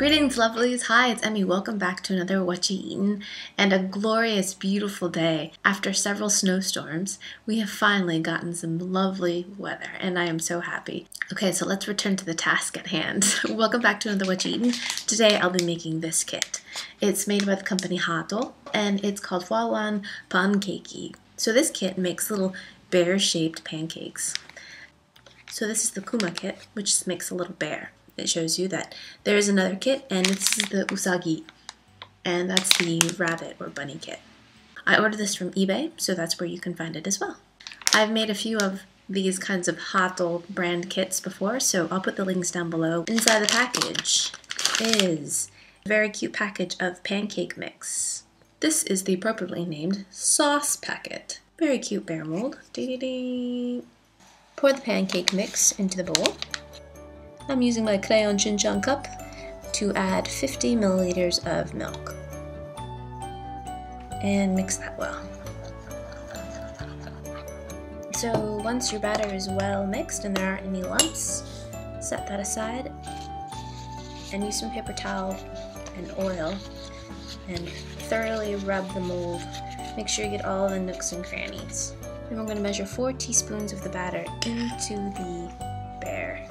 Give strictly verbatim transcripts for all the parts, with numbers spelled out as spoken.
Greetings, lovelies. Hi, it's Emmy. Welcome back to another Whatcha Eating and a glorious, beautiful day. After several snowstorms, we have finally gotten some lovely weather, and I am so happy. Okay, so let's return to the task at hand. Welcome back to another Whatcha Eating. Today, I'll be making this kit. It's made by the company Heart, and it's called Fuwawan Pancakey. So this kit makes little bear-shaped pancakes. So this is the Kuma kit, which makes a little bear. It shows you that there is another kit, and this is the Usagi, and that's the rabbit or bunny kit. I ordered this from eBay, so that's where you can find it as well. I've made a few of these kinds of Heart brand kits before, so I'll put the links down below. Inside the package is a very cute package of pancake mix. This is the appropriately named sauce packet. Very cute bear mold. Dee-dee-dee. Pour the pancake mix into the bowl. I'm using my crayon Shin Chan cup to add fifty milliliters of milk and mix that well. So once your batter is well mixed and there aren't any lumps, set that aside and use some paper towel and oil and thoroughly rub the mold. Make sure you get all the nooks and crannies. Then we're going to measure four teaspoons of the batter into the bear.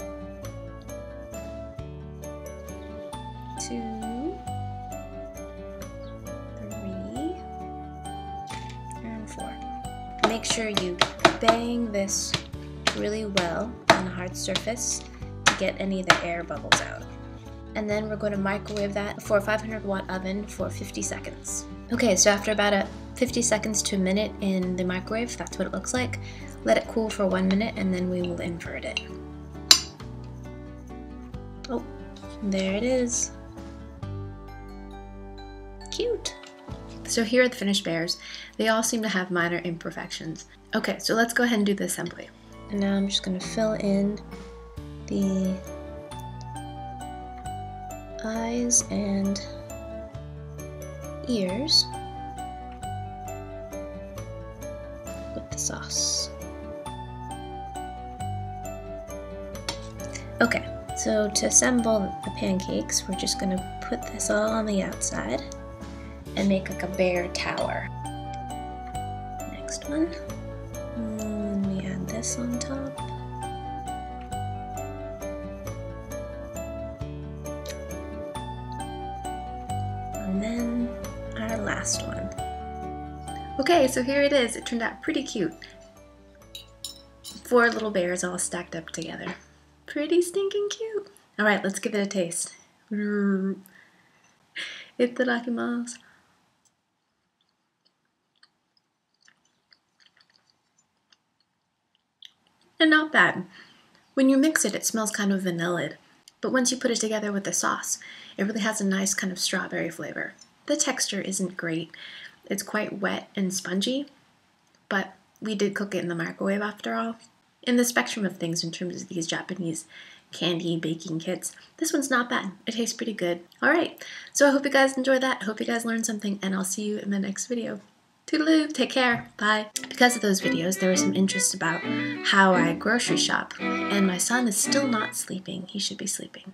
Two, three, and four. Make sure you bang this really well on a hard surface to get any of the air bubbles out. And then we're going to microwave that for a five hundred watt oven for fifty seconds. Okay, so after about a fifty seconds to a minute in the microwave, that's what it looks like. Let it cool for one minute and then we will invert it. Oh, there it is. Cute. So here are the finished bears. They all seem to have minor imperfections. Okay, so let's go ahead and do the assembly. And now I'm just going to fill in the eyes and ears with the sauce. Okay, so to assemble the pancakes, we're just going to put this all on the outside and make like a bear tower. Next one. And we add this on top. And then our last one. Okay, so here it is. It turned out pretty cute. Four little bears all stacked up together. Pretty stinking cute. All right, let's give it a taste. Itadakimasu. And not bad. When you mix it, it smells kind of vanilla-y, but once you put it together with the sauce, it really has a nice kind of strawberry flavor. The texture isn't great. It's quite wet and spongy, but we did cook it in the microwave after all. In the spectrum of things in terms of these Japanese candy baking kits, this one's not bad. It tastes pretty good. All right, so I hope you guys enjoyed that. I hope you guys learned something, and I'll see you in the next video. Toodaloo, take care, bye. Because of those videos, there was some interest about how I grocery shop, and my son is still not sleeping. He should be sleeping.